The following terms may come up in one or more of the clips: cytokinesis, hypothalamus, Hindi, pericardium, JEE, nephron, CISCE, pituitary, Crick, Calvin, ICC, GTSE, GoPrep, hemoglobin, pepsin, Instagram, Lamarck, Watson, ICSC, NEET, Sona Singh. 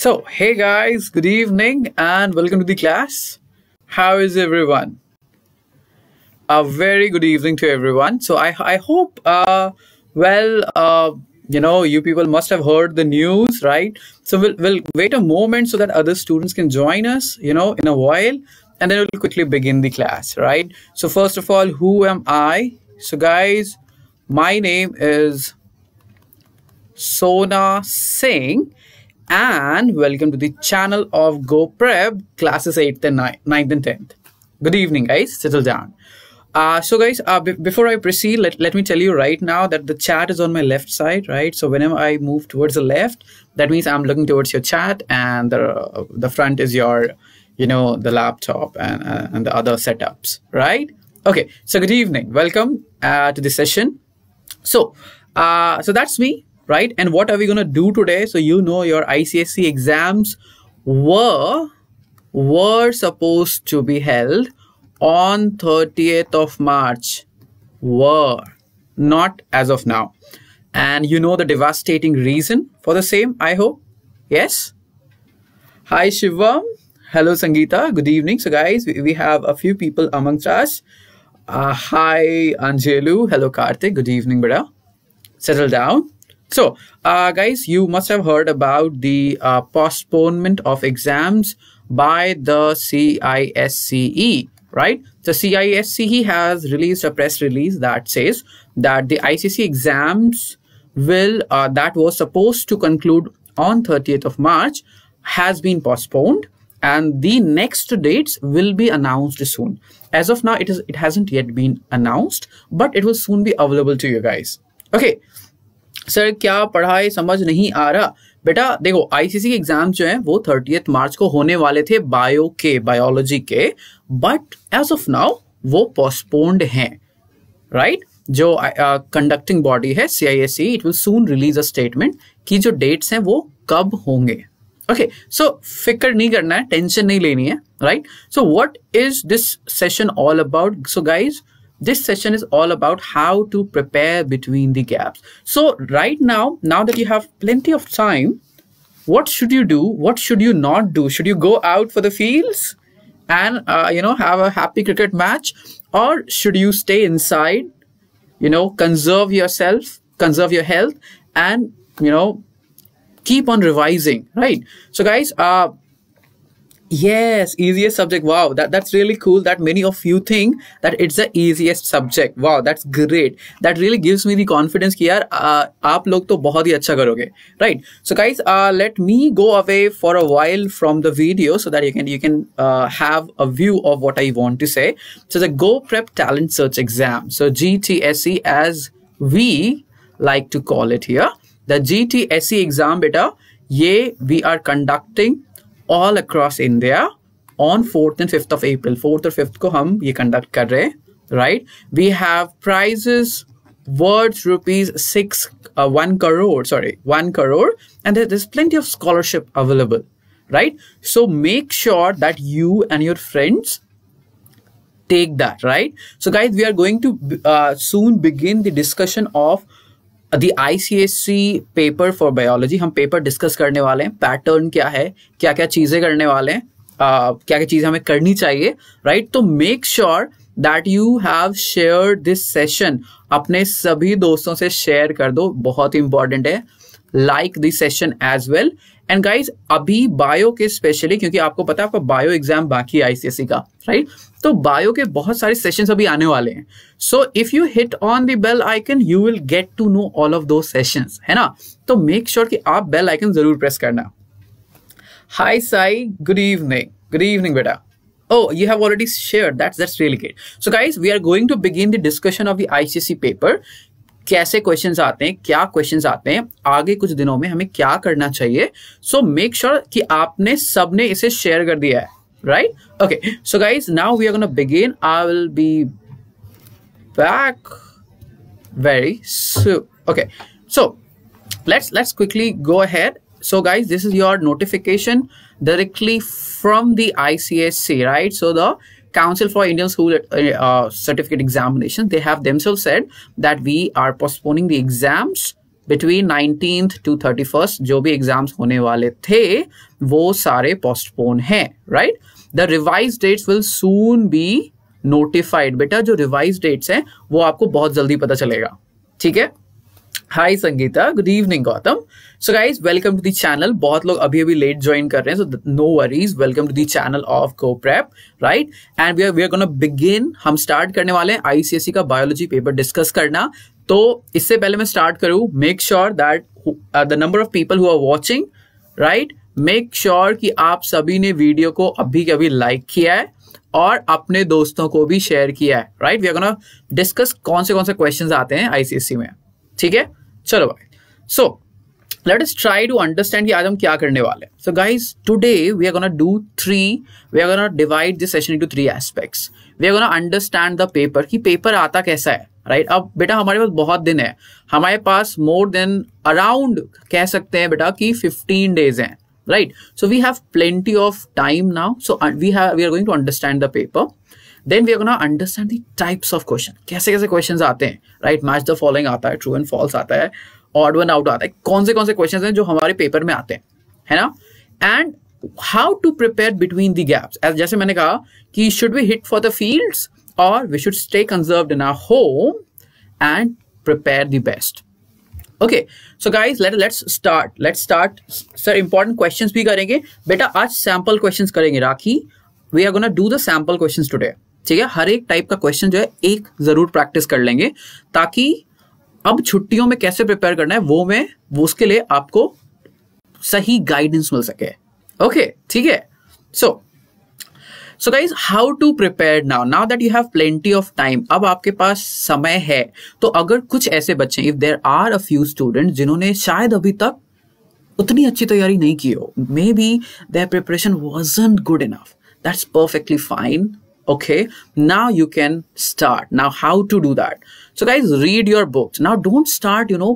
So, hey guys, good evening and welcome to the class. How is everyone? A very good evening to everyone. So I hope, you know, you people must have heard the news, right? So we'll wait a moment so that other students can join us, you know, in a while, and then we'll quickly begin the class, right? So first of all, who am I? So guys, my name is Sona Singh. And welcome to the channel of GoPrep classes 8th and 9th and 10th. Good evening, guys. Settle down. So guys, before I proceed, let me tell you right now that the chat is on my left side, right? So whenever I move towards the left, that means I'm looking towards your chat, and the front is your, you know, the laptop and the other setups, right? Okay. So good evening. Welcome to the session. So, so that's me. Right? And what are we going to do today? So, you know, your ICSC exams were supposed to be held on 30th of March. Were. Not as of now. And you know the devastating reason for the same, I hope. Yes? Hi, Shivam. Hello, Sangeeta. Good evening. So, guys, we have a few people amongst us. Hi, Anjelu. Hello, Karthik. Good evening, brother. Settle down. So, guys, you must have heard about the postponement of exams by the CISCE, right? So, CISCE has released a press release that says that the ICC exams will that was supposed to conclude on 30th of March has been postponed, and the next dates will be announced soon. As of now, it hasn't yet been announced, but it will soon be available to you guys. Okay. Sir क्या पढ़ाई समझ नहीं आ रहा बेटा देखो ICC के exam जो हैं वो 30th मार्च को होने वाले थे बायोलॉजी के बट एज ऑफ नाउ वो पोस्टपोन्ड हैं राइट जो कंडक्टिंग बॉडी है CISC it will soon release a statement कि जो डेट्स हैं वो कब होंगे ओके सो फिक्र नहीं करना है टेंशन नहीं लेनी है right so what is this session all about so guys this session is all about how to prepare between the gaps. So right now that you have plenty of time, what should you do? What should you not do? Should you go out for the fields and, you know, have a happy cricket match? Or should you stay inside, you know, conserve yourself, conserve your health and, you know, keep on revising, right? So guys, yes, easiest subject. Wow, that's really cool that many of you think that it's the easiest subject. Wow, that's great. That really gives me the confidence कि यार आप लोग तो बहुत ही अच्छा करोगे, right? So guys, let me go away for a while from the video so that you can have a view of what I want to say. So the GoPrep Talent Search Exam, so GTSE as we like to call it here, the GTSE exam बेटा ये we are conducting all across India on 4th and 5th of April. 4th or 5th को हम ये conduct कर रहे हैं, right? We have prizes worth rupees 1 crore, and there's plenty of scholarship available, right? So make sure that you and your friends take that, right? So guys, we are going to soon begin the discussion of the ICSC paper for biology. हम paper discuss करने वाले हैं pattern क्या है क्या-क्या चीजें करने वाले हैं क्या-क्या चीजें हमें करनी चाहिए right तो make sure that you have shared this session अपने सभी दोस्तों से share कर दो बहुत important है like the session as well and guys अभी bio के specially क्योंकि आपको पता है आपका bio exam बाकी है ICSC का right तो बायो के बहुत सारे सेशंस अभी आने वाले हैं so if you hit on the bell icon you will get to know all of those sessions है ना तो मेक श्योर कि आप बेल आइकन जरूर प्रेस करना हाय साई गुड इवनिंग बेटा Oh, you have already shared. That's really good. So guys, we are going to begin the discussion of the ICC paper. कैसे questions आते हैं क्या क्वेश्चंस आते हैं आगे कुछ दिनों में हमें क्या करना चाहिए सो मेक श्योर कि आपने सबने इसे शेयर कर दिया है Right? Okay. So guys, now we are going to begin. I will be back very soon. Okay. So let's quickly go ahead. So guys, this is your notification directly from the ICSC, right? So the Council for Indian School Certificate Examination, they have themselves said that we are postponing the exams between 19th to 31st जो भी exams होने वाले थे वो सारे postpone हैं, right. The revise dates will soon be notified. बेटा जो रिवाइज डेट्स हैं वो आपको बहुत जल्दी पता चलेगा, ठीक है. Hi Sangeeta, good evening Gautam. So guys welcome to the channel. बहुत लोग अभी अभी लेट ज्वाइन कर रहे हैं, so no worries. Welcome to the channel of GoPrep, right. And we are gonna begin, हम स्टार्ट करने वाले हैं ICSE का बायोलॉजी पेपर डिस्कस करना. तो इससे पहले मैं स्टार्ट करूँ, make sure that the number of people who are watching, right, make sure कि आप सभी ने वीडियो को अभी के अभी लाइक किया है और अपने दोस्तों को भी शेयर किया है, right. We are gonna discuss कौन से क्वेश्चन आते हैं ICSE में, ठीक है. चलो भाई, so let us try to understand कि आज हम क्या करने वाले हैं. So guys today we are gonna do three, we are gonna divide this session into three aspects. We are gonna understand the paper कि पेपर आता कैसा है, राइट. अब बेटा हमारे पास बहुत दिन है, हमारे पास मोर देन अराउंड कह सकते हैं बेटा कि 15 days हैं, right. So we have plenty of time now. So we are going to understand the paper. Then we are going to understand the types of question. कैसे questions आते हैं, right? Match the following आता है, true and false आता है, odd one out आता है. कौन से questions हैं जो हमारे paper में आते हैं, है ना? And how to prepare between the gaps. As जैसे मैंने कहा कि should we hit for the fields or we should stay conserved in our home and prepare the best. Okay, so guys let's start. Sir important questions भी करेंगे. बेटा आज sample questions करेंगे राखी. We are going to do the sample questions today. ठीक है, हर एक type का question जो है एक जरूर प्रैक्टिस कर लेंगे ताकि अब छुट्टियों में कैसे प्रिपेयर करना है वो उसके लिए आपको सही गाइडेंस मिल सके. ओके, ठीक है. So guys how to prepare now that you have plenty of time. अब आपके पास समय है, तो अगर कुछ ऐसे बच्चे, if there are a few student जिन्होंने शायद अभी तक उतनी अच्छी तैयारी नहीं की हो, maybe their preparation wasn't good enough, that's perfectly fine. Okay, now you can start. Now how to do that? So guys, read your books. Now don't start, you know,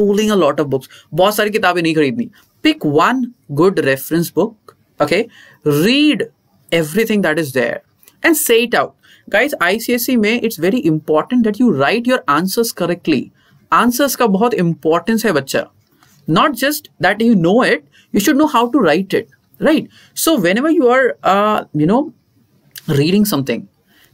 pulling a lot of books. बहुत सारी किताबें नहीं खरीदनी. Pick one good reference book. Okay, read everything that is there and say it out. Guys, ICSE में it's very important that you write your answers correctly. Answers का बहुत importance है बच्चा. Not just that you know it, you should know how to write it, right? So whenever you are, reading something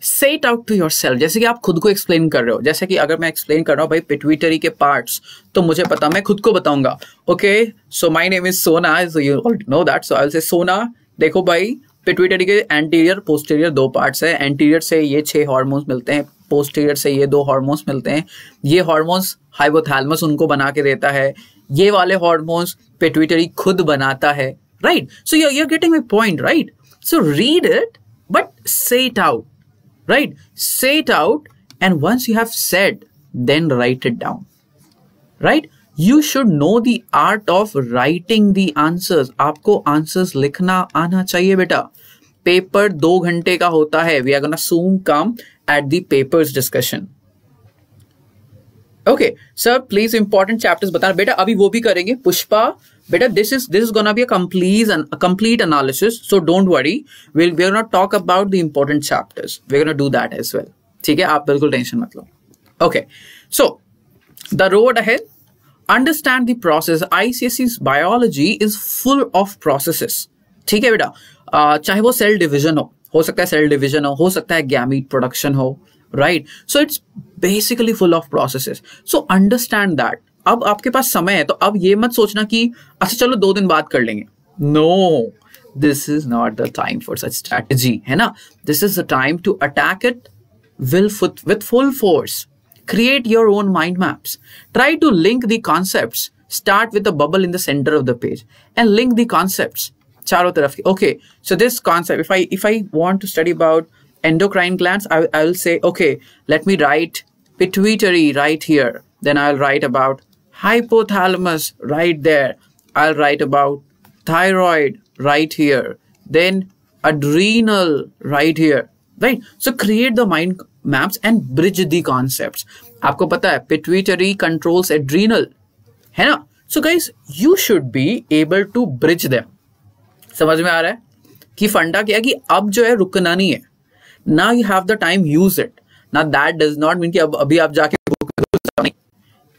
say it out to your self. जैसे कि आप खुद को explain कर रहे हो, जैसे कि अगर मैं एक्सप्लेन कर रहा हूँ भाई पिट्यूटरी के पार्ट्स, तो मुझे पता, मैं खुद को बताऊंगा. Okay, so my name is Sona, so you all know that, so I will say Sona देखो भाई पिट्यूटरी के एंटीरियर पोस्टीरियर दो पार्ट्स हैं, एंटीरियर से ये 6 हार्मोन्स मिलते हैं, पोस्टीरियर से ये 2 हार्मोन्स मिलते हैं, ये हार्मोन्स हाइपोथैलेमस उनको बना के देता है, ये वाले हार्मोन्स पिट्यूटरी खुद बनाता है, right. So you are getting my point, right. So read it but say it out, right? Say it out, and once you have said, then write it down, right? You should know the art of writing the answers. आपको answers लिखना आना चाहिए बेटा. Paper 2 घंटे का होता है. We are gonna soon come at the papers discussion. Okay, sir, please important chapters बताना बेटा. अभी वो भी करेंगे. पुष्पा बेटा, this is gonna be a complete analysis, so don't worry. We're gonna talk about the important chapters. We're gonna do that as well. ठीक है, आप बिल्कुल टेंशन मत लो. Okay, so the road ahead. Understand the process. ICSE's biology is full of processes. ठीक है बेटा, चाहे वो सेल डिवीजन हो सकता है सेल डिवीजन हो सकता है गैमीट प्रोडक्शन हो, right. So it's basically full of processes. So understand that. अब आपके पास समय है, तो अब ये मत सोचना कि अच्छा चलो 2 दिन बाद कर लेंगे. No, this is not the time for such strategy, है ना. This is the time to attack it with full force. Create your own mind maps. Try to link the concepts. Start with a bubble in the centre of the page and link the concepts चारों तरफ की. Okay, so this concept, if I want to study about endocrine glands, I will say, okay, let me write pituitary right here, then I'll write about hypothalamus right there, I'll write about thyroid right here, then adrenal right here, right. So create the mind maps and bridge the concepts. आपको पता है pituitary controls adrenal, है ना. So guys, you should be able to bridge them. समझ में आ रहा है कि फंडा क्या है कि अब जो है रुकना नहीं है. Now you have the time, use it. Now that does not mean कि अब अभी आप जाके बुक करो.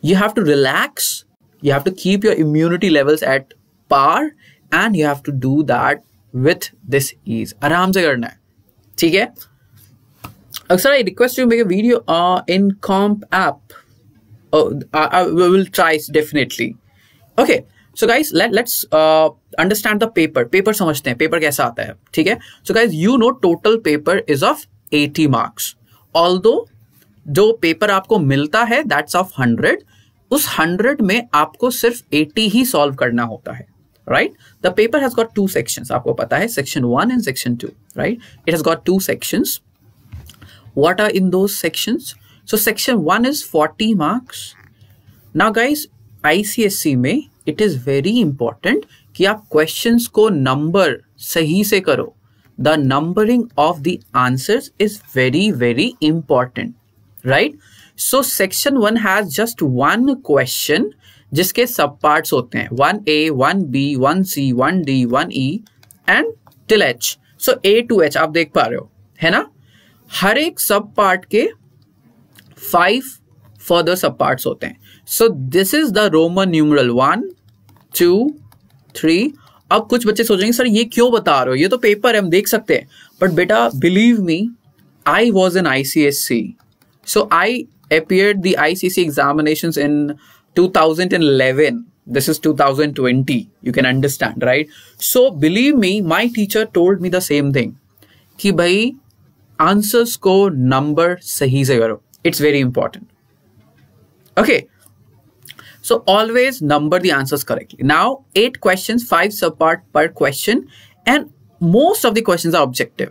You have to relax You have to keep your immunity levels at par and you have to do that with this ease. आराम से करना है, ठीक है? Aksar, I request you to make a video in Comp app. Oh, we will try it definitely. Okay, so guys, let's understand the paper. Paper समझते हैं, paper कैसा आता है, ठीक है? So guys, you know total paper is of 80 marks. Although जो paper आपको मिलता है, that's of 100. उस 100 में आपको सिर्फ 80 ही solve करना होता है, right? The paper has got two sections. आपको पता है, section 1 and section 2, right? It has got two sections. What are in those sections? So section 1 is 40 marks. Now guys, ICSC में it is very important कि आप questions को number सही से करो. The numbering of the answers is very, very important, right? So section 1 has just one question जिसके सब parts होते हैं, 1A, 1B, 1C, 1D, 1E and till H. So A to H आप देख पा रहे हो, है ना? हर एक सब पार्ट के 5 further सब पार्ट्स होते हैं. So this is the Roman numeral 1, 2, 3. अब कुछ बच्चे सोचेंगे सर ये क्यों बता रहे हो, ये तो पेपर हम देख सकते हैं. But बेटा believe me, I was in ICSC. So I appeared the ICC examinations in 2011. This is 2020. You can understand, right? So believe me, my teacher told me the same thing. कि भाई answers को number सही से करो. It's very important. Okay. So always number the answers correctly. Now 8 questions, 5 subpart per question, and most of the questions are objective.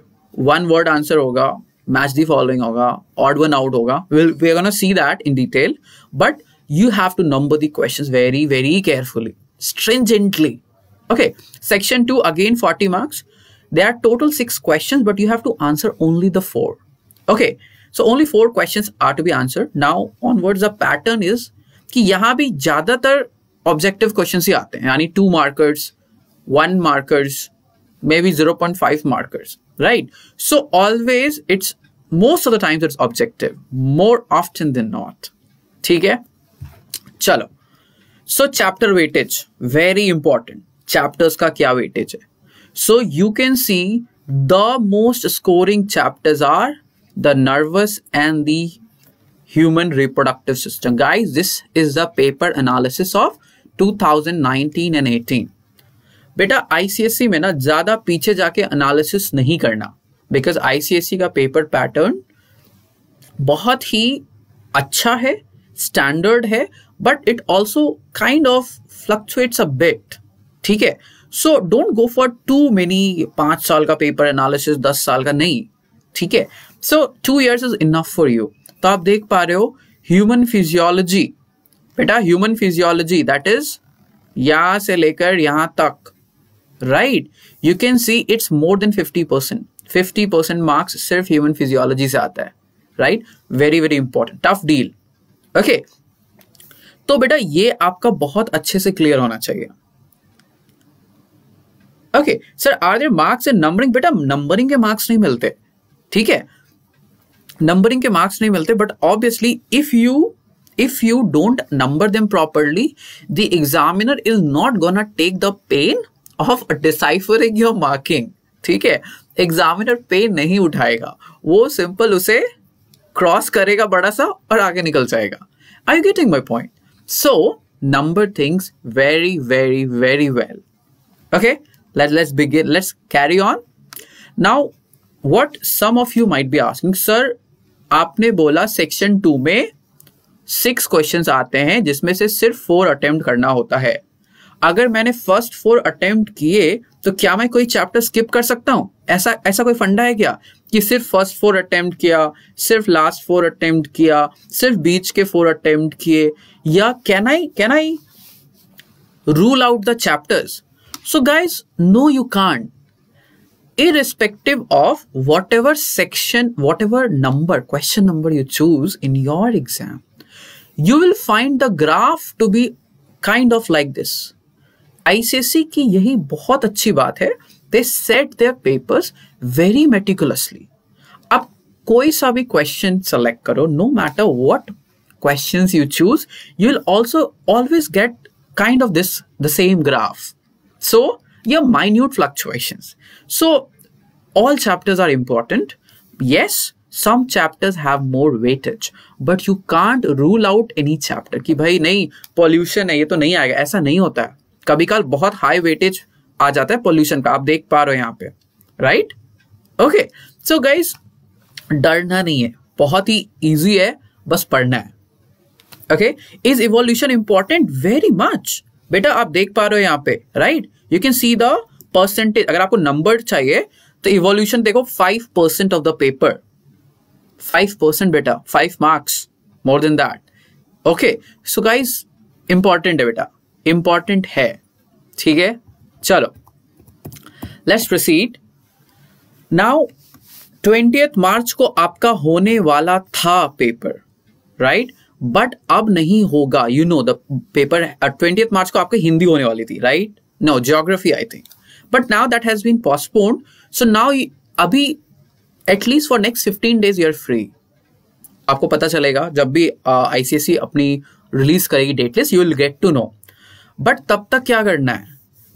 One word answer होगा, match the following होगा, odd one out होगा. We're gonna see that in detail. But you have to number the questions very, very carefully, stringently. Okay. Section 2 again 40 marks. There are total 6 questions, but you have to answer only the 4. Okay, so only 4 questions are to be answered. Now onwards, the pattern is कि यहाँ भी ज़्यादातर objective questions ही आते हैं, यानी 2 markers, 1 markers, maybe 0.5 markers, right? So always it's most of the times it's objective, more often than not. ठीक है? चलो. So chapter weightage very important. Chapters का क्या weightage है? So you can see the most scoring chapters are the nervous and the human reproductive system. Guys, this is the paper analysis of 2019 and 18. Beta ICSC में ना ज़्यादा पीछे जाके analysis नहीं करना, because ICSC का paper pattern बहुत ही अच्छा है, standard है, but it also kind of fluctuates a bit. ठीक है? So don't go for too many 5 साल का paper analysis, 10 साल का नहीं, ठीक है? So 2 years is enough for you. तो आप देख पा रहे हो human physiology, बेटा human physiology, that is यहाँ से लेकर यहाँ तक, right? You can see it's more than 50%. 50% marks सिर्फ human physiology से आता है, right? Very, very important, tough deal. Okay, तो बेटा ये आपका बहुत अच्छे से clear होना चाहिए. Okay, sir, are there marks and numbering? बेटा numbering के marks नहीं मिलते, ठीक है? Numbering के marks नहीं मिलते, but obviously if you don't number them properly, the examiner is not gonna take the pain of deciphering your marking, ठीक है? Examiner pain नहीं उठाएगा, वो simple उसे cross करेगा बड़ा सा और आगे निकल जाएगा. Are you getting my point? So number things very, very, very well. Okay. Let's begin. Let's carry on. Now, what some of you might be asking, sir, आपने बोला section 2 में 6 questions आते हैं, जिसमें से सिर्फ 4 attempt करना होता है. अगर मैंने first 4 attempt किए, तो क्या मैं कोई chapter skip कर सकता हूँ? ऐसा कोई फंडा है क्या? कि सिर्फ first 4 attempt किया, सिर्फ last 4 attempt किया, सिर्फ बीच के 4 attempt किए, या can I rule out the chapters? So guys, no, you can't. Irrespective of whatever section, whatever number, question number you choose in your exam, you will find the graph to be kind of like this. ICSE की यही बहुत अच्छी बात है. They set their papers very meticulously. अब कोई सा भी question select करो, no matter what questions you choose, you will also always get kind of the same graph. So your minute fluctuations. So all chapters are important. Yes, some chapters have more weightage, but you can't rule out any chapter कि भाई नहीं pollution है ये तो नहीं आएगा, ऐसा नहीं होता है. कभी कल बहुत high weightage आ जाता है pollution का, आप देख पा रहे हो यहाँ पे, right? Okay, so guys, डरना नहीं है, बहुत ही easy है, बस पढ़ना है. Okay, is evolution important? Very much. बेटा आप देख पा रहे हो यहाँ पे, right? You can see the percentage. अगर आपको number चाहिए तो evolution देखो 5% of the paper. 5% beta, 5 marks, more than that. Okay, so guys, important है beta, important है, ठीक है, चलो, let's proceed. Now, 20th March को आपका होने वाला था paper, right? But अब नहीं होगा, you know, the paper, 20th March को आपका हिंदी होने वाली थी, right? No, geography, I think. But now that has been postponed, so now, अभी, at least for next 15 days you are free. आपको पता चलेगा जब भी ICSC अपनी रिलीज करेगी date list, you will get to know. But तब तक क्या करना है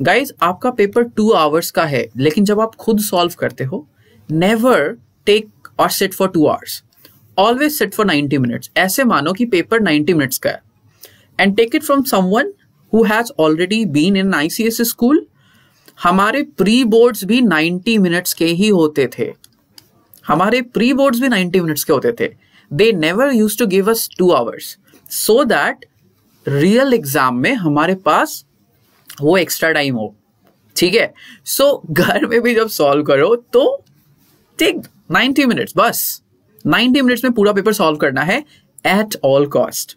गाइज, आपका पेपर 2 hours का है, लेकिन जब आप खुद सॉल्व करते हो, नेवर टेक और sit for 2 hours, always sit for 90 minutes. ऐसे मानो कि पेपर 90 minutes का है, and take it from someone who has already been in ICSC school. हमारे प्री बोर्ड्स भी 90 minutes के ही होते थे, हमारे प्री बोर्ड्स भी 90 मिनट्स के होते थे. They never used to give us 2 hours, so that real exam में हमारे पास वो extra time हो, ठीक है? So घर में भी जब solve करो तो take 90 minutes, बस 90 minutes में पूरा paper solve करना है at all cost.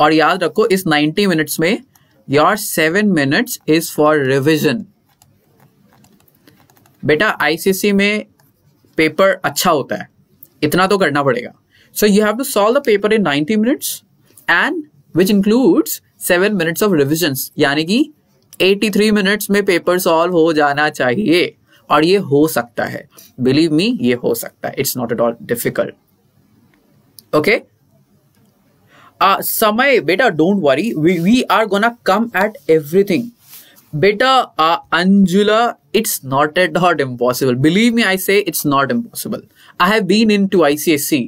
और याद रखो इस 90 minutes में your 7 minutes is for revision. बेटा ICSE में पेपर अच्छा होता है, इतना तो करना पड़ेगा. So you have to solve the paper in 90 minutes and which includes 7 minutes of revisions, यानी कि 83 मिनट्स में पेपर सॉल्व हो जाना चाहिए, और ये हो सकता है, बिलीव मी ये हो सकता है. It's not at all difficult. Okay, समय बेटा don't worry, we are gonna come at everything. बेटा Anjula, it's not at all impossible. Believe me, I say it's not impossible. I have been into ICSC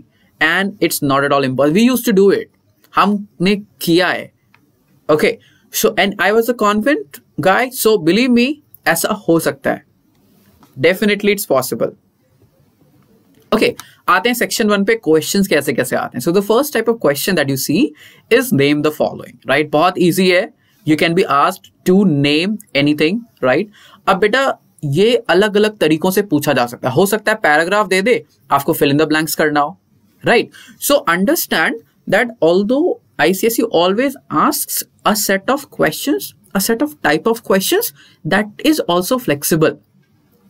and it's not at all impossible. We used to do it. हमने किया है. Okay. So, and I was a convent guy. So, believe me, ऐसा हो सकता है. Definitely it's possible. Okay. आते हैं section 1 पे questions कैसे कैसे आते हैं. So, the first type of question that you see is name the following. Right? बहुत easy है. You can be asked to name anything, right? अब बेटा ये अलग अलग तरीकों से पूछा जा सकता है. हो सकता है पैराग्राफ दे दे, आपको fill in the blanks करना हो, right? So understand that although ICSE always asks a set of questions, a set of type of questions, that is also flexible.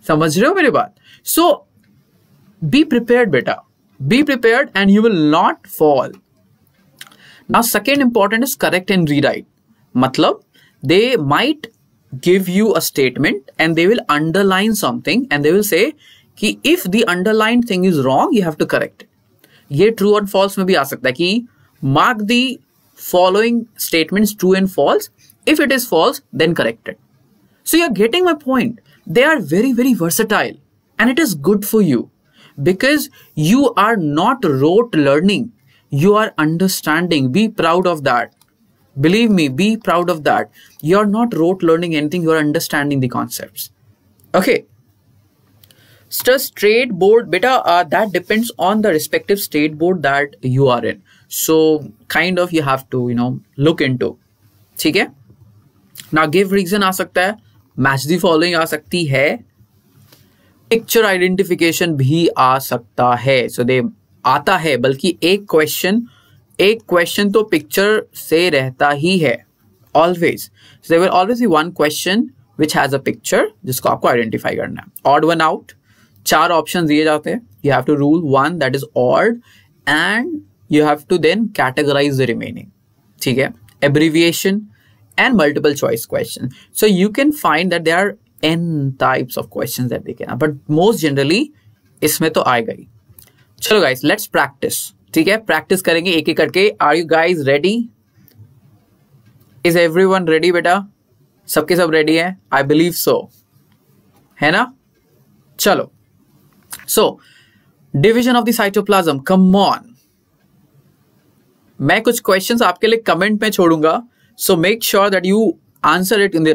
समझ रहे हो मेरी बात? So be prepared बेटा, be prepared and you will not fall. Now second important is correct and rewrite. मतलब they might give you a statement and they will underline something and they will say कि if the underlined thing is wrong you have to correct it. ये true और false में भी आ सकता है कि mark the following statements true and false. If it is false then correct it. So you are getting my point. They are very very versatile and it is good for you because you are not rote learning. You are understanding. Be proud of that. Believe me, be proud of that. You are not rote learning anything, you are understanding the concepts. Okay. State board, beta, that depends on the respective state board that you are in. So, kind of you have to, you know, look into. Okay? Now, give reason aa sakta hai. Match the following aa sakti hai. Picture identification bhi aa sakta hai. So, they aata hai, balki एक question तो picture से रहता ही है always. So there will always be one question which has a picture, जिसको आपको identify करना है. ऑड वन आउट, 4 ऑप्शन दिए जाते हैं, you have to rule 1 that is odd and you have to then categorise the remaining, ठीक है? Abbreviation and multiple choice question. So you can find that there are n types of questions that they can, but most generally इसमें तो आ गई. चलो guys, let's practice. ठीक है, practice करेंगे एक एक करके. Are you guys ready? Is everyone ready बेटा? सबके सब रेडी हैं? I believe so. है ना? चलो. So, division of the cytoplasm. Come on. मैं कुछ questions आपके लिए comment में छोड़ूंगा. So make sure that you answer it in the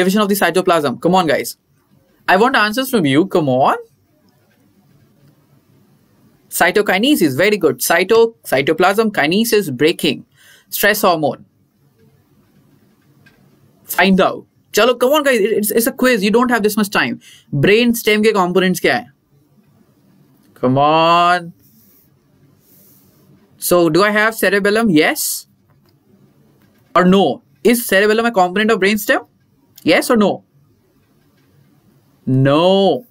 division of the cytoplasm. Come on, guys. I want answers from you. Come on. Cytokinesis. Very good. Cytoplasm kinesis breaking. Stress hormone. Find out. Chalo, come on, guys. It's a quiz. You don't have this much time. Brain stem ke components kya hai? Come on. So, do I have cerebellum? Yes. Or no? Is cerebellum a component of brain stem? Yes or no? No.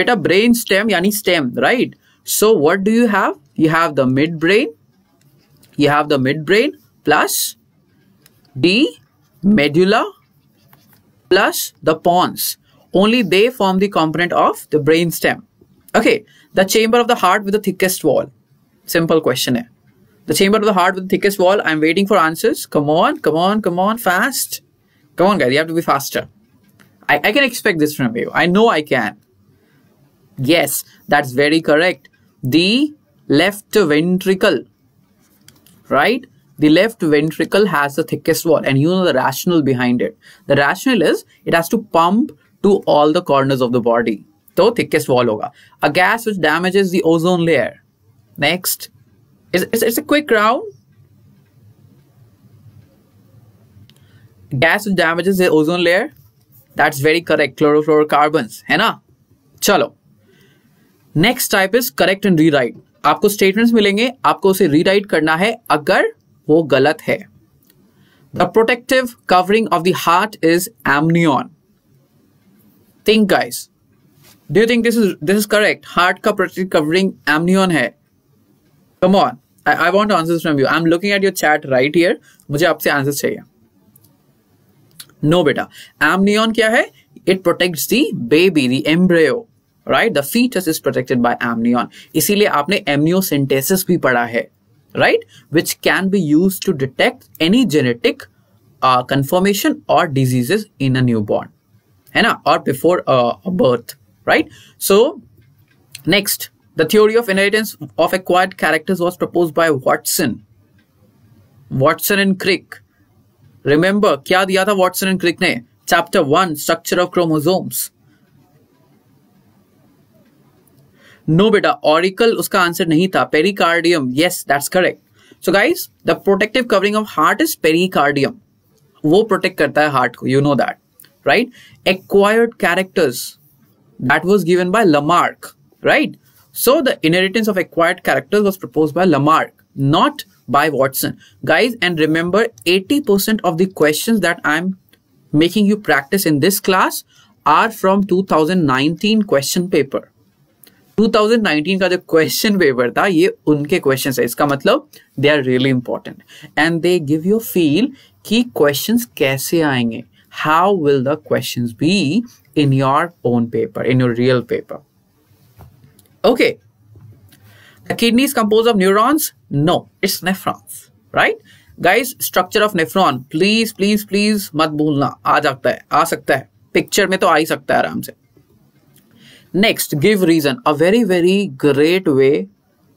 Beta brain stem, yani stem, right? So, what do you have? You have the midbrain. You have the midbrain plus D medulla plus the pons. Only they form the component of the brain stem. Okay. The chamber of the heart with the thickest wall. Simple question hai. The chamber of the heart with the thickest wall. I'm waiting for answers. Come on, come on, come on. Fast. Come on, guys. You have to be faster. I can expect this from you. I know I can. Yes, that's very correct. The left ventricle. Right? The left ventricle has the thickest wall, and you know the rationale behind it. The rationale is it has to pump to all the corners of the body. So thickest wall hoga. A gas which damages the ozone layer. Next. It's a quick round. Gas which damages the ozone layer. That's very correct. Chlorofluorocarbons. Hai na? Chalo. Next type is correct and rewrite. आपको statements मिलेंगे, आपको उसे rewrite करना है अगर वो गलत है. The protective covering of the heart is amnion. Think, guys. Do you think this is correct? Heart का protective covering amnion है. Come on. I want answers from you. I'm looking at your chat right here. मुझे आपसे answers चाहिए. No, beta. Amnion kya hai? It protects the baby, the embryo. Right? The fetus is protected by amnion. Isiliye aapne amniocentesis bhi padha hai. Right? Which can be used to detect any genetic conformation or diseases in a newborn. Hai na? Or before a birth. Right? So, next. The theory of inheritance of acquired characters was proposed by Watson. Watson and Crick. Remember, kya diya tha Watson and Crick ne? Chapter 1, Structure of Chromosomes. No, beta. Auricle, uska answer nahi tha. Pericardium. Yes, that's correct. So, guys, the protective covering of heart is pericardium. Wo protect karta hai heart ko. You know that. Right? Acquired characters. That was given by Lamarck. Right? So, the inheritance of acquired characters was proposed by Lamarck. Not by Watson. Guys, and remember 80% of the questions that I'm making you practice in this class are from 2019 question paper. 2019 का जो question paper था, ये उनके questions है. इसका मतलब they are really important. And they give you a feel कि questions कैसे आएंगे. How will the questions be in your own paper, in your real paper. Okay. The kidney is composed of neurons? No, it's nephrons, right? Guys, structure of nephron, please, please, please, mat bhulna, aa sakta hai, picture mein to aa hi sakta hai aaram se. Next, give reason, a very, very great way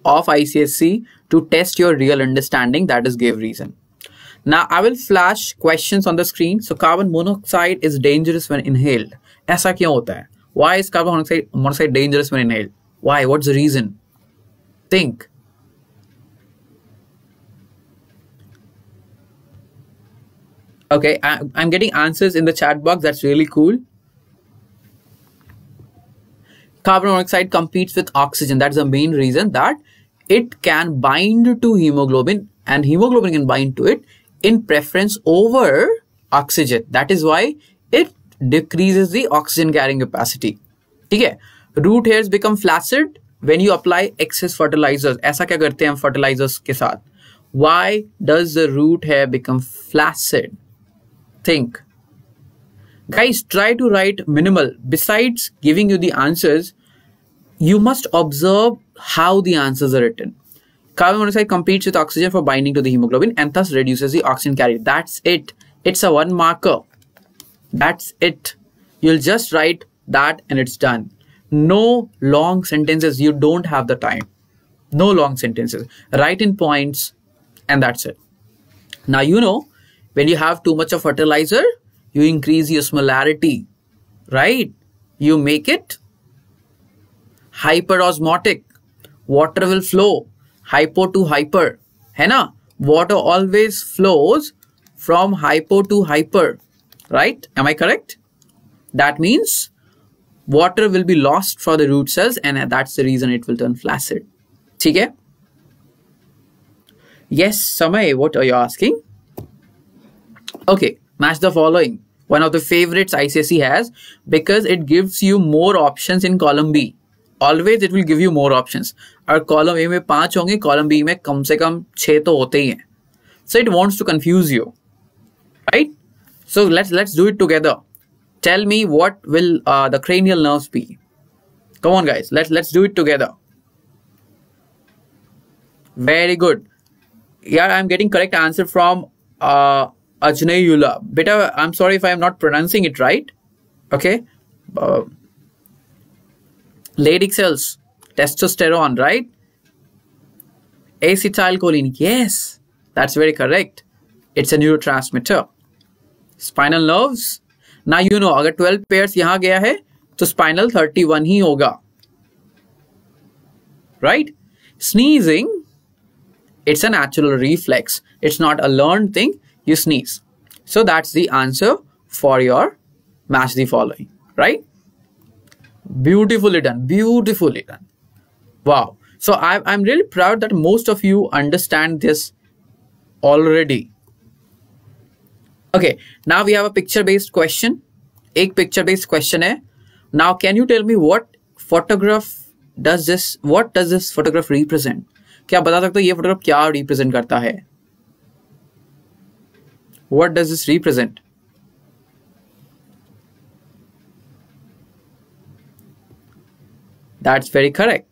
of ICSC to test your real understanding, that is give reason. Now, I will flash questions on the screen. So, carbon monoxide is dangerous when inhaled. Aisa kya hota hai? Why is carbon monoxide dangerous when inhaled? Why? What's the reason? Think. Okay, I'm getting answers in the chat box. That's really cool. Carbon monoxide competes with oxygen. That's the main reason that it can bind to hemoglobin and hemoglobin can bind to it in preference over oxygen. That is why it decreases the oxygen carrying capacity. Okay. Root hairs become flaccid when you apply excess fertilizers. Aisa kya karte hain fertilizers ke saath? Why does the root hair become flaccid? Think. Guys, try to write minimal. Besides giving you the answers, you must observe how the answers are written. Carbon monoxide competes with oxygen for binding to the hemoglobin and thus reduces the oxygen carrier. That's it. It's a one marker. That's it. You'll just write that and it's done. No long sentences. You don't have the time. No long sentences. Write in points and that's it. Now, you know, when you have too much of fertilizer, you increase your osmolarity, right? You make it hyperosmotic. Water will flow. Hypo to hyper, hai na? Water always flows from hypo to hyper, right? Am I correct? That means water will be lost for the root cells and that's the reason it will turn flaccid. Theek hai? Yes, Samay, what are you asking? Okay, match the following. One of the favorites ICSE has because it gives you more options in column B. Always it will give you more options. Our column A में 5 होंगे, column B में कम से कम 6 तो होते ही हैं. So it wants to confuse you, right? So let's do it together. Tell me what will the cranial nerves be? Come on, guys. Let's do it together. Very good. Yeah, I'm getting correct answer from Ajnayula. Beta, I'm sorry if I'm not pronouncing it right. Okay. Leydig cells, testosterone, right? Acetylcholine, yes, that's very correct. It's a neurotransmitter. Spinal nerves. Now you know, agar 12 pairs yahan gaya hai, to spinal 31 hi hoga. Right? Sneezing, it's a natural reflex. It's not a learned thing, you sneeze. So that's the answer for your match the following, right? Beautifully done, beautifully done. Wow. So I'm really proud that most of you understand this already. Okay, now we have a picture-based question. Ek picture-based question hai. Now can you tell me what does this photograph represent? Kya bata sakte ho ye photograph kya represent karta hai? What does this represent? That's very correct.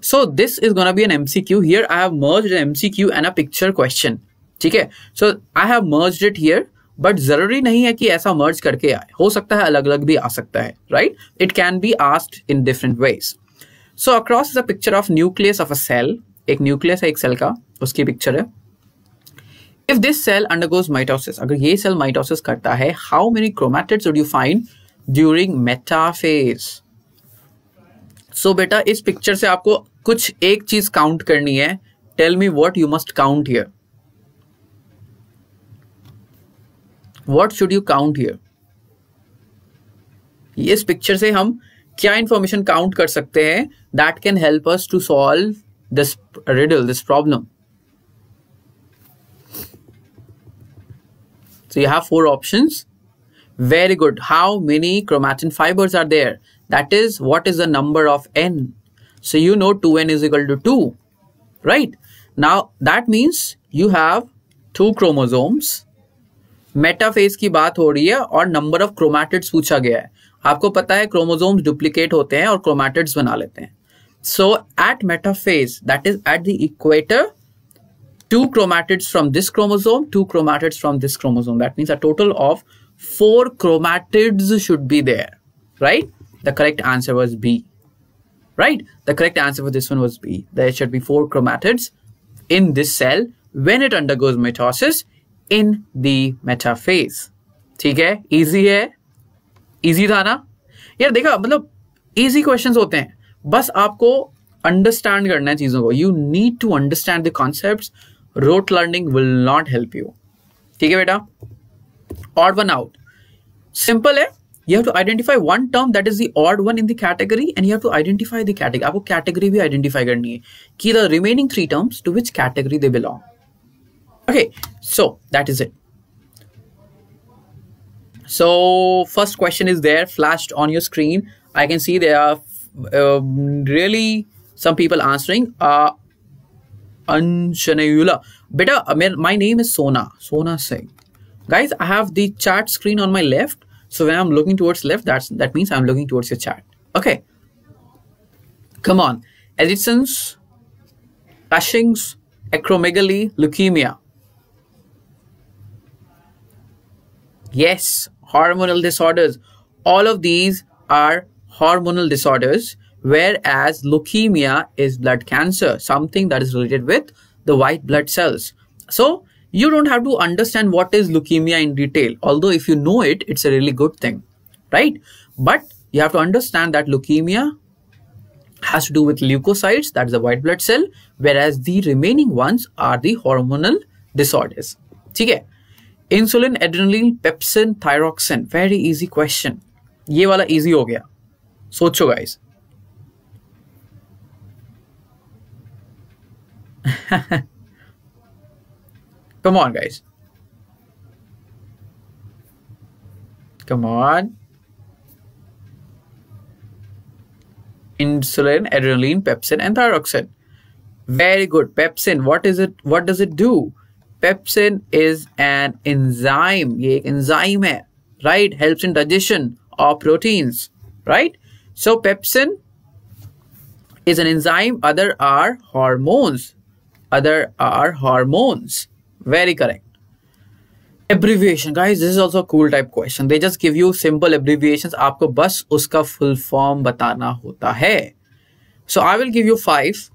So this is going to be an MCQ. Here I have merged an MCQ and a picture question. Okay? So I have merged it here. But zaruri nahi hai ki aisa merge karke aaye. Ho sakta hai alag-alag bhi aa sakta hai. Right? It can be asked in different ways. So across is a picture of nucleus of a cell. Ek nucleus hai ek cell ka. Uski picture hai. If this cell undergoes mitosis, agar ye cell mitosis karta hai, how many chromatids would you find during metaphase? So, beta, इस picture से आपको कुछ एक चीज count करनी है. Tell me what you must count here. What should you count here? इस picture से हम क्या information count कर सकते हैं that can help us to solve this riddle, this problem. So, you have 4 options. Very good. How many chromatin fibers are there? That is, what is the number of n? So, you know 2n is equal to 2, right? Now, that means you have 2 chromosomes. Metaphase ki baat ho rahi hai aur number of chromatids pucha gaya hai. Aapko pata hai chromosomes duplicate hote hain aur chromatids bana lete hain. So, at metaphase, that is at the equator, 2 chromatids from this chromosome, 2 chromatids from this chromosome. That means a total of 4 chromatids should be there, right? The correct answer was B, right? The correct answer for this one was B. There should be 4 chromatids in this cell when it undergoes mitosis in the metaphase. ठीक है? Easy है? Easy था ना? यार देखा मतलब easy questions होते हैं. बस आपको understand करना है चीजों को. You need to understand the concepts. Rote learning will not help you. ठीक है बेटा? Odd one out. Simple है. You have to identify one term that is the odd one in the category and you have to identify the category. आपको category भी identify करनी है कि the remaining 3 terms to which category they belong. Okay, so that is it. So first question is there flashed on your screen. I can see there are really some people answering. Anshanayula. Beta, my name is Sona. Sona Singh. Guys, I have the chat screen on my left. So when I'm looking towards left, that means I'm looking towards your chat. Okay. Come on. Edison's Cushing's acromegaly leukemia. Yes, hormonal disorders. All of these are hormonal disorders, whereas leukemia is blood cancer, something that is related with the white blood cells. So you don't have to understand what is leukemia in detail, although if you know it, it's a really good thing, right? But you have to understand that leukemia has to do with leukocytes, that is the white blood cell, whereas the remaining ones are the hormonal disorders. Okay? Insulin, adrenaline, pepsin, thyroxine. Very easy question. Ye wala easy ho gaya. Socho guys. Come on guys. Come on. Insulin, adrenaline, pepsin and thyroxine. Very good. Pepsin, what is it? What does it do? Pepsin is an enzyme. Ye ek enzyme hai, right? Helps in digestion of proteins, right? So pepsin is an enzyme. Other are hormones. Very correct. Abbreviation, guys, this is also a cool type question. They just give you simple abbreviations. Aapko bas uska full form batana hota hai. So I will give you 5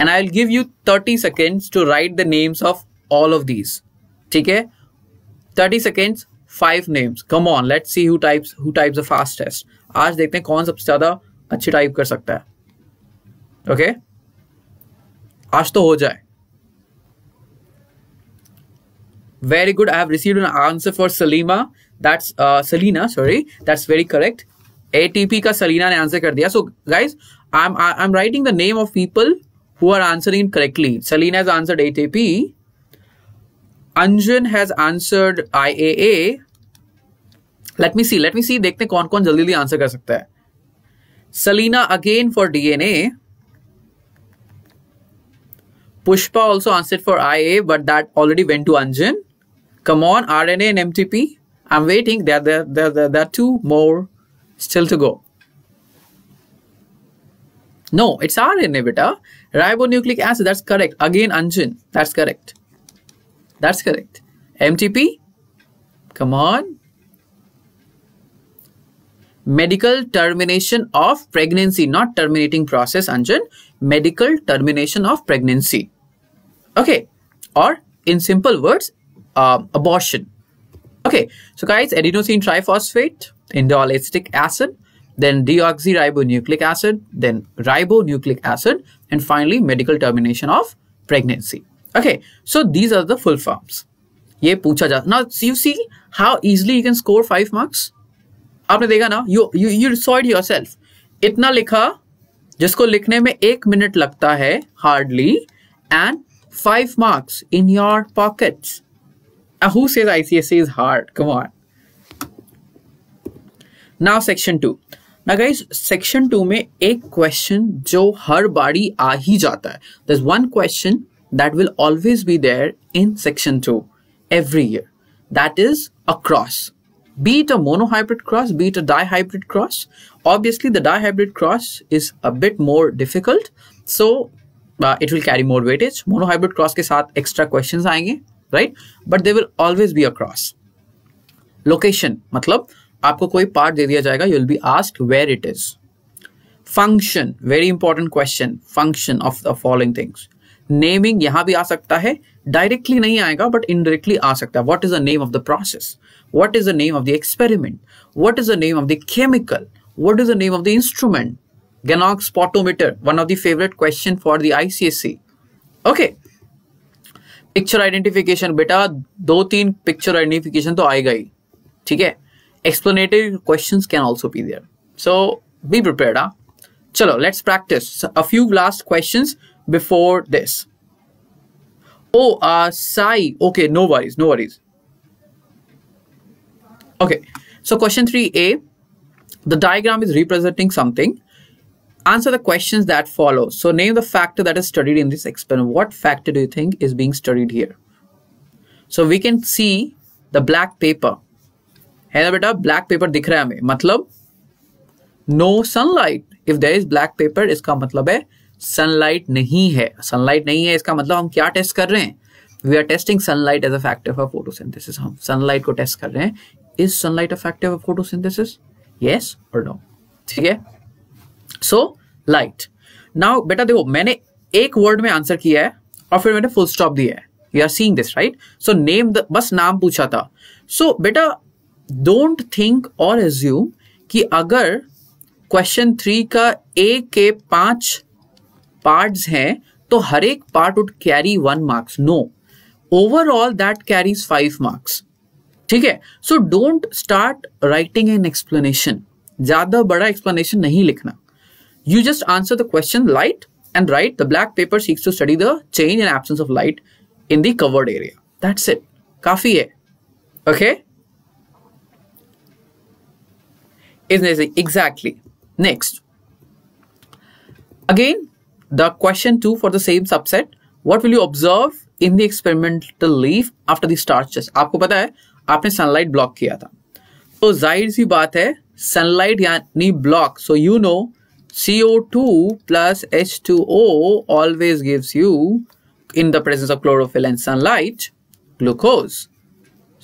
and I will give you 30 seconds to write the names of all of these. Okay? 30 seconds, 5 names. Come on, let's see who types the fastest. Aaj dekhte hain kaun sabse zyada achhi type kar sakta hai. Okay? Aaj to ho jaye. Very good. I have received an answer for Salima. That's Selena. Sorry, that's very correct. ATP ka Selena ne answer kar diya. So guys, I'm writing the name of people who are answering correctly. Selena has answered ATP. Anjan has answered IAA. Let me see. Dekhte hain kaun jaldi answer kar sakta hai. Selena again for DNA. Pushpa also answered for IA, but that already went to Anjan. Come on, RNA and MTP. I'm waiting. There are 2 more still to go. No, it's RNA, beta. Ribonucleic acid, that's correct. Again, Anjan, that's correct. MTP, come on. Medical termination of pregnancy, not terminating process, Anjan. Medical termination of pregnancy. Okay, or in simple words, abortion. Okay, so guys, adenosine triphosphate, indoalacetic acid, then deoxyribonucleic acid, then ribonucleic acid, and finally medical termination of pregnancy. Okay, so these are the full forms. Ye pucha ja. Now you see how easily you can score 5 marks. Aapne dekha na, you saw it yourself. Itna likha jisko likhne mein 1 minute lagta hai hardly, and 5 marks in your pockets. Who says ICSE is hard? Come on. Now section 2. Now guys, section 2 mein ek question jo har baari aa hi jata hai. There's one question that will always be there in section 2 every year. That is a cross. Be it a monohybrid cross, be it a dihybrid cross. Obviously, the dihybrid cross is a bit more difficult, so it will carry more weightage. Monohybrid cross ke saath extra questions aayenge, right? But there will always be a cross. Location, matlab, aapko koi part de diya jayega, you'll be asked where it is. Function, very important question. Function of the following things. Naming, yaha bhi aa sakta hai. Directly nahi aayega, but indirectly aa sakta hai. What is the name of the process? What is the name of the experiment? What is the name of the chemical? What is the name of the instrument? Ganok spotometer, one of the favorite question for the ICSC. Okay. Picture identification, beta, 2-3 picture identification to aayega hi. Theek hai? Explanatory questions can also be there. So be prepared. Huh? Chalo, let's practice a few last questions before this. Oh, Sai. Okay, no worries, no worries. Okay, so question 3A, the diagram is representing something. Answer the questions that follow. So name the factor that is studied in this experiment. What factor do you think is being studied here? So we can see the black paper. Hey, beta, black paper dikh raha hai hame. Matlab, no sunlight. If there is black paper, iska matlab hai sunlight नहीं है, sunlight नहीं है इसका मतलब हम क्या test कर रहे हैं, we are testing sunlight as a factor for photosynthesis. हम सनलाइट को टेस्ट कर रहे हैं, is sunlight a factor for photosynthesis, yes और नो, ठीक है। सो लाइट, नाउ बेटा देखो मैंने एक वर्ड में आंसर किया है और फिर मैंने फुल स्टॉप दिया है, you are seeing this right. So name the, बस नाम पूछा था। सो बेटा डोंट थिंक और एज्यूम कि अगर क्वेश्चन 3 का ए के 5 पार्ट्स हैं तो हर एक part would carry 1 marks, no, overall that carries 5 marks, ठीक है। So don't start writing an explanation, ज्यादा बड़ा एक्सप्लेनेशन नहीं लिखना, you just answer the question light and write the black paper seeks to study the change and absence of light in the covered area, that's it, काफी है, okay, isn't exactly। Next again the question 2 for the same subset, what will you observe in the experimental leaf after the starch test। आपको पता है आपने sunlight block किया था, तो जाहिर सी बात है सनलाइट यानी block, so you know CO2 plus H2O always gives you, in the presence of chlorophyll and sunlight, glucose.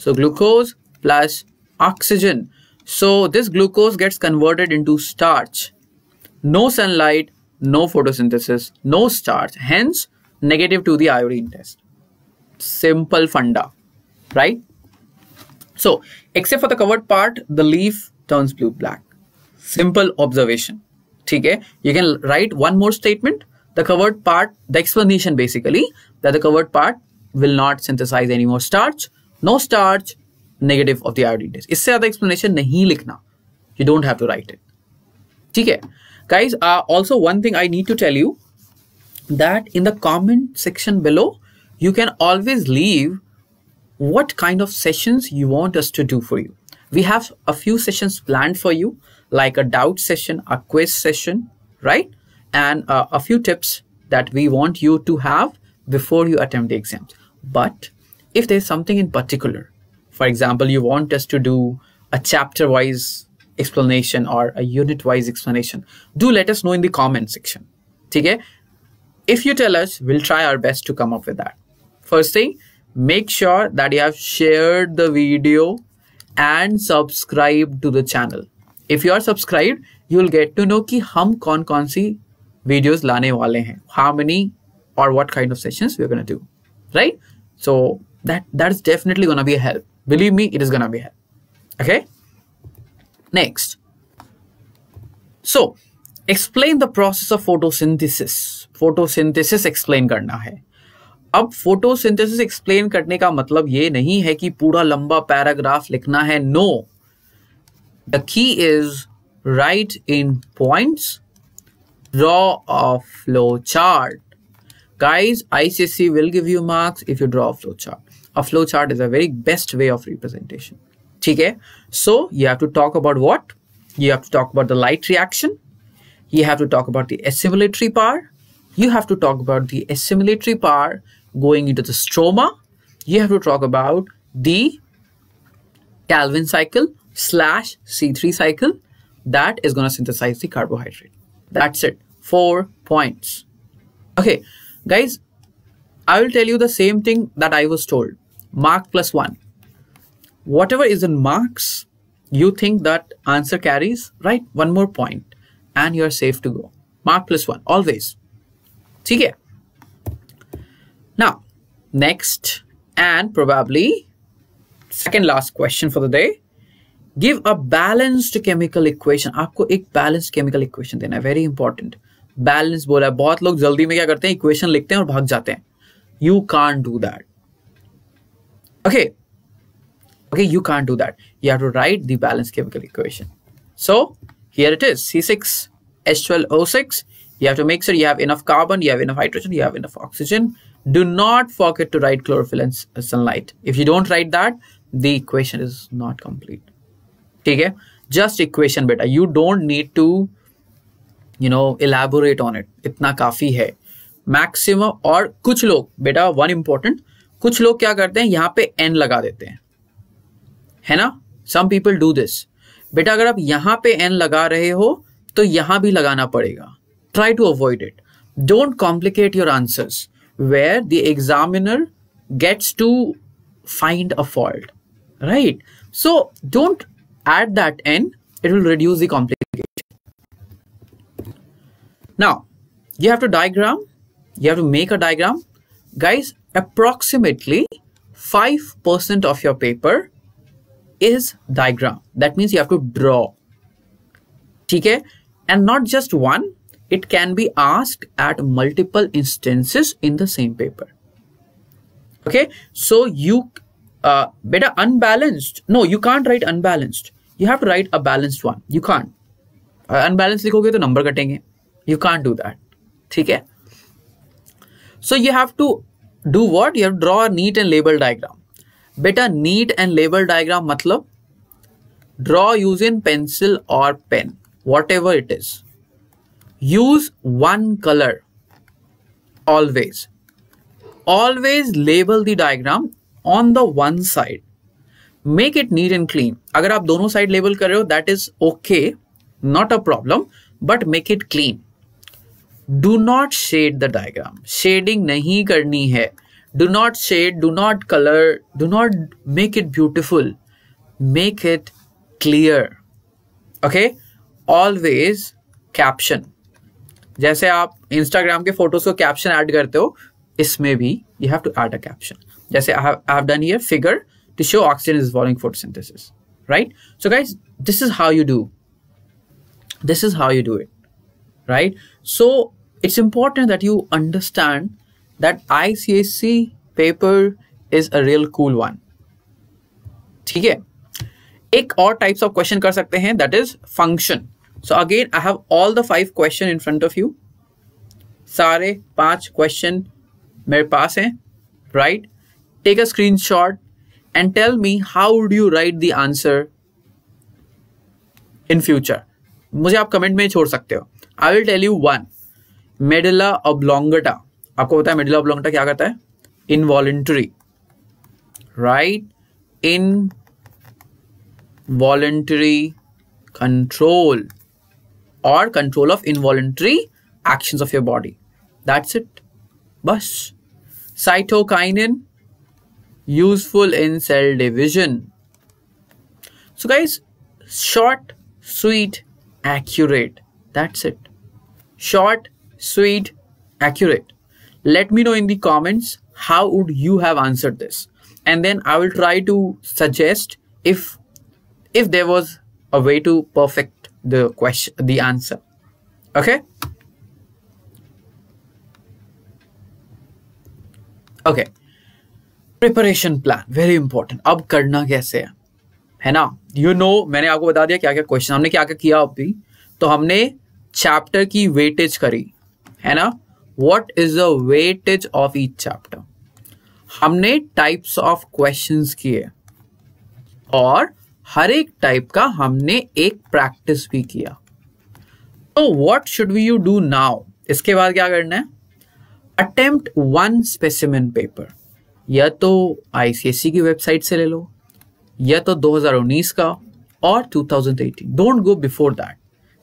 So glucose plus oxygen. So this glucose gets converted into starch. No sunlight, no photosynthesis, no starch. Hence, negative to the iodine test. Simple funda, right? So except for the covered part, the leaf turns blue-black. Simple observation. ठीक है, you can write 1 more statement, the covered part, the explanation basically that the covered part will not synthesise any more starch, no starch, negative of the iodine test. इससे ज्यादा explanation नहीं लिखना, you don't have to write it, ठीक है। Guys also one thing I need to tell you that in the comment section below you can always leave what kind of sessions you want us to do for you. We have a few sessions planned for you, like a doubt session, a quiz session, right? And a few tips that we want you to have before you attempt the exams. But if there's something in particular, for example, you want us to do a chapter-wise explanation or a unit-wise explanation, do let us know in the comment section, okay? If you tell us, we'll try our best to come up with that. First thing, make sure that you have shared the video and subscribe to the channel. If you are subscribed, you will get to know कि हम कौन-कौन सी videos लाने वाले हैं, how many or what kind of sessions we are going to do, right? So that's definitely going to be a help. Believe me, it is going to be a help. Okay. Next. So explain the process of photosynthesis. Photosynthesis explain करना है। अब photosynthesis explain करने का मतलब ये नहीं है कि पूरा लंबा पैराग्राफ लिखना है, no, the key is write in points, draw a flow chart. Guys ICSC will give you marks if you draw a flow chart. A flow chart is a very best way of representation, ठीक है। So you have to talk about what, you have to talk about the light reaction, you have to talk about the assimilatory power, you have to talk about the assimilatory power going into the stroma, you have to talk about the Calvin cycle / C3 cycle that is going to synthesize the carbohydrate. That's it, 4 points. Okay guys, I will tell you the same thing that I was told, mark plus 1. Whatever is in marks you think that answer carries, right? 1 more point and you are safe to go. Mark plus 1 always, ठीक है। Now, next and probably second last question for the day. Give a balanced chemical equation. आपको एक balanced chemical equation देना है, very important. Balance बोला है, बहुत लोग जल्दी में क्या करते हैं, equation लिखते हैं और भाग जाते हैं। You can't do that. Okay, you can't do that. You have to write the balanced chemical equation. So here it is, C6H12O6. You have to make sure you have enough carbon, you have enough hydrogen, you have enough oxygen. Do not forget to write chlorophyll and sunlight. If you don't write that, the equation is not complete. Okay? Just equation beta. You don't need to, you know, elaborate on it. Itna kafi hai. Maximum or kuch log, beta, one important, kuch log kya karte hain, yahan pe n laga dete hain. Hai na? Some people do this. Beta, agar aap yahan pe n laga rahe ho, to yahan bhi lagana padega. Try to avoid it. Don't complicate your answers where the examiner gets to find a fault, right? So don't add that in. It will reduce the complication. Now, you have to diagram. You have to make a diagram. Guys, approximately 5% of your paper is diagram. That means you have to draw. Okay? And not just one. It can be asked at multiple instances in the same paper. Okay, so you better unbalanced. No, you can't write unbalanced. You have to write a balanced one. You can't. Unbalanced likhoge to number katenge. You can't do that. Okay? So you have to do what? You have to draw a neat and labeled diagram. Better neat and labeled diagram matlab draw using pencil or pen, whatever it is. Use one color always. Always label the diagram on the one side. Make it neat and clean. Agar aap dono side label kar rahe ho, that is okay, not a problem, but make it clean. Do not shade the diagram. Shading nahi karni hai. Do not shade, do not color, do not make it beautiful. Make it clear. Okay? Always caption. जैसे आप Instagram के photos को caption add करते हो, इसमें भी you have to add a caption. जैसे I have done here figure to show oxygen is involving photosynthesis, right? So guys, this is how you do. This is how you do it, right? So it's important that you understand that ICSC paper is a real cool one. ठीक है? एक और types of question कर सकते हैं, that is function. So again, I have all the 5 questions in front of you. Sare 5 question mere paas hain, right? Take a screenshot and tell me how would you write the answer in future. Mujhe aap comment mein chhod sakte ho. I will tell you one. Medulla oblongata. Aapko pata hai medulla oblongata kya karta hai? Involuntary. Right? Involuntary control. Or control of involuntary actions of your body. That's it. Bas. Cytokinin. Useful in cell division. So guys, short, sweet, accurate. That's it. Short, sweet, accurate. Let me know in the comments how would you have answered this. And then I will try to suggest if there was a way to perfect the question, the answer. Okay. Okay. Preparation plan. Very important. अब करना कैसे है? है ना? You know, मैंने आपको बता दिया क्या-क्या question. हमने क्या-क्या किया अभी? तो हमने chapter की weightage करी. है ना? What is the weightage of each chapter? हमने types of questions किए. और हर एक टाइप का हमने एक प्रैक्टिस भी किया. तो what should we you do now? इसके बाद क्या करना है? Attempt one specimen paper. या तो आईसीएससी की वेबसाइट से ले लो, या तो 2019 का और 2018. Don't go before that.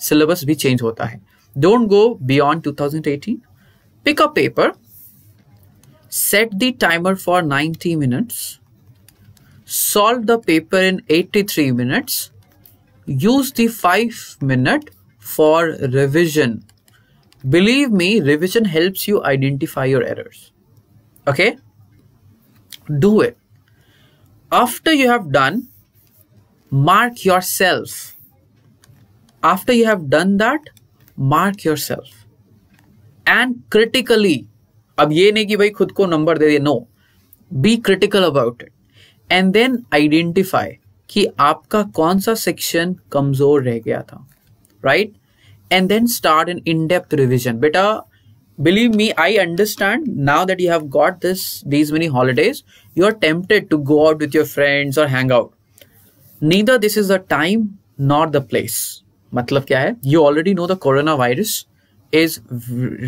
Syllabus भी चेंज होता है. Don't go beyond 2018. Pick a paper, set the timer for 90 minutes. Solve the paper in 83 minutes. Use the 5-minute for revision. Believe me, revision helps you identify your errors. Okay? Do it. After you have done, mark yourself. After you have done that, mark yourself. And critically, ab ye nahi ki bhai khud ko number de de, no. Be critical about it. And then identify कि आपका कौन सा section कमजोर रह गया था, right? And then start an in-depth revision. Beta, believe me, I understand now that you have got these many holidays, you are tempted to go out with your friends or hang out. Neither this is the time nor the place. मतलब क्या है? You already know the coronavirus is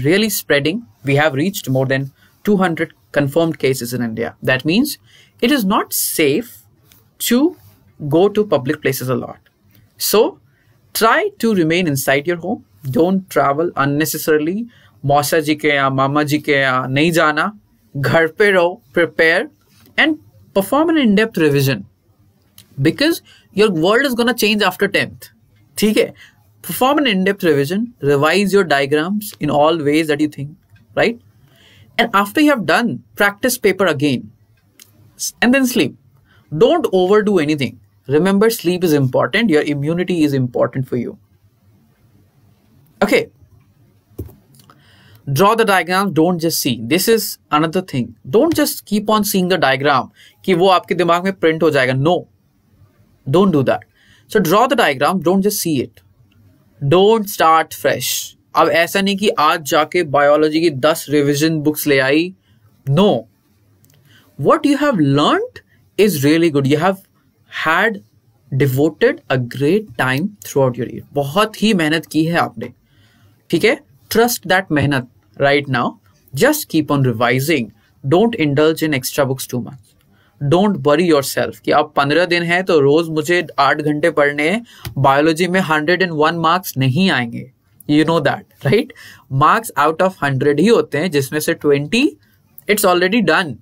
really spreading. We have reached more than 200 confirmed cases in India. That means it is not safe to go to public places a lot. So try to remain inside your home. Don't travel unnecessarily. मौसा जी के या मामा जी के या नहीं जाना. घर पे रहो, prepare and perform an in-depth revision because your world is going to change after 10th. ठीक है? Perform an in-depth revision, revise your diagrams in all ways that you think, right? And after you have done, practice paper again and then sleep. Don't overdo anything. Remember, sleep is important. Your immunity is important for you. Okay. Draw the diagrams. Don't just see. This is another thing. Don't just keep on seeing the diagram. कि वो आपके दिमाग में print हो जाएगा. No. Don't do that. So draw the diagram. Don't just see it. Don't start fresh. अब ऐसा नहीं कि आज जाके biology की 10 revision books ले आई. No. What you have learned is really good. You have had devoted a great time throughout your year. बहुत ही मेहनत की है आपने. ठीक है? Trust that mehnat right now. Just keep on revising. Don't indulge in extra books too much. Don't bury yourself. कि आप 15 दिन हैं तो रोज मुझे 8 घंटे पढ़ने हैं. Biology में 101 marks नहीं आएंगे. You know that, right? Marks out of 100 ही होते हैं जिसमें से 20 it's already done.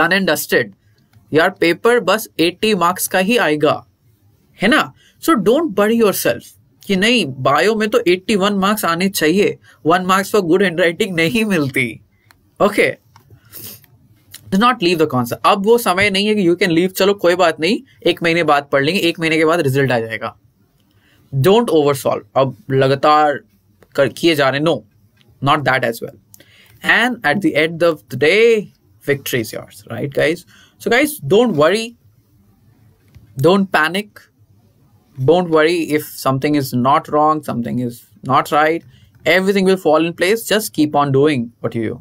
Done and dusted. यार पेपर बस 80 मार्क्स का ही आएगा, है ना? So don't bury yourself. कि नहीं बायो में तो 81 मार्क्स आने चाहिए. 1 मार्क्स फॉर गुड हैंडराइटिंग नहीं मिलती. Okay, do not leave the concept. अब वो समय नहीं है कि यू कैन लीव. चलो कोई बात नहीं, एक महीने बाद पढ़ लेंगे, एक महीने के बाद रिजल्ट आ जाएगा. Don't over solve. अब लगातार किए जा रहे. No, not that as well. And at the end of the day victory is yours, right guys? So guys, don't worry, don't panic, don't worry if something is not wrong, something is not right. Everything will fall in place. Just keep on doing what you do.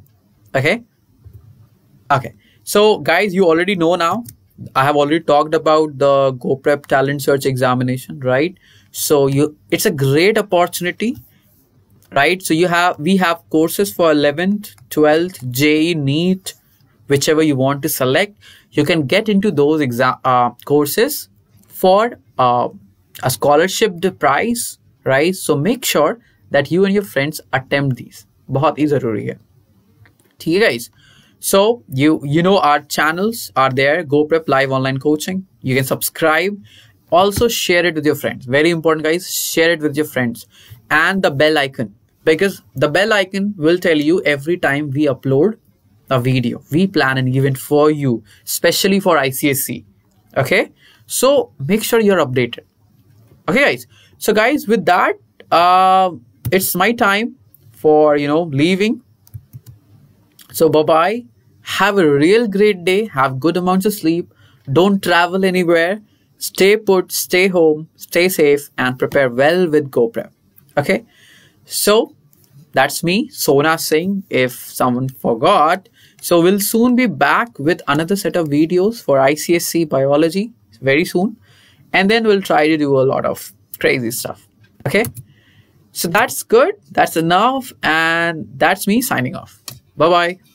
Okay, so guys, you already know now. I have already talked about the GoPrep talent search examination, right? So you, it's a great opportunity, right? So you have, we have courses for 11th, 12th, JEE, NEET, whichever you want to select. You can get into those courses for a scholarship price, right? So make sure that you and your friends attempt these. बहुत ही ज़रूरी है. ठीक है guys. So you know our channels are there. GoPrep Live Online Coaching. You can subscribe. Also share it with your friends. Very important guys. Share it with your friends. And the bell icon, because the bell icon will tell you every time we upload a video. We plan an event for you, especially for ICSC. Okay, so make sure you're updated. Okay guys, so guys, with that it's my time for, you know, leaving. So bye bye. Have a real great day. Have good amounts of sleep. Don't travel anywhere. Stay put, stay home, stay safe, and prepare well with GoPrep. Okay, so that's me, Sona Singh, if someone forgot. So we'll soon be back with another set of videos for ICSC biology very soon. And then we'll try to do a lot of crazy stuff. Okay. So that's good. That's enough. And that's me signing off. Bye-bye.